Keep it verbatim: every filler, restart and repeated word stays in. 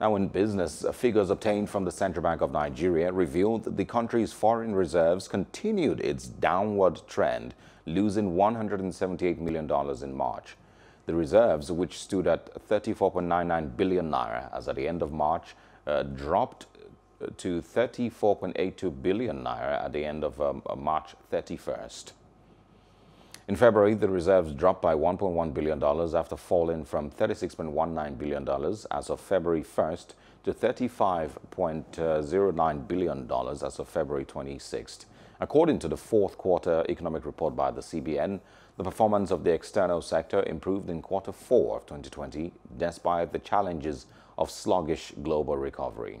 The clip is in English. Now in business, figures obtained from the Central Bank of Nigeria revealed that the country's foreign reserves continued its downward trend, losing one hundred seventy-eight million dollars in March. The reserves, which stood at thirty-four point nine nine billion naira as at the end of March, uh, dropped to thirty-four point eight two billion naira at the end of um, March thirty-first. In February, the reserves dropped by one point one billion dollars after falling from thirty-six point one nine billion dollars as of February first to thirty-five point zero nine billion dollars as of February twenty-sixth. According to the fourth quarter economic report by the C B N, the performance of the external sector improved in quarter four of twenty twenty, despite the challenges of sluggish global recovery.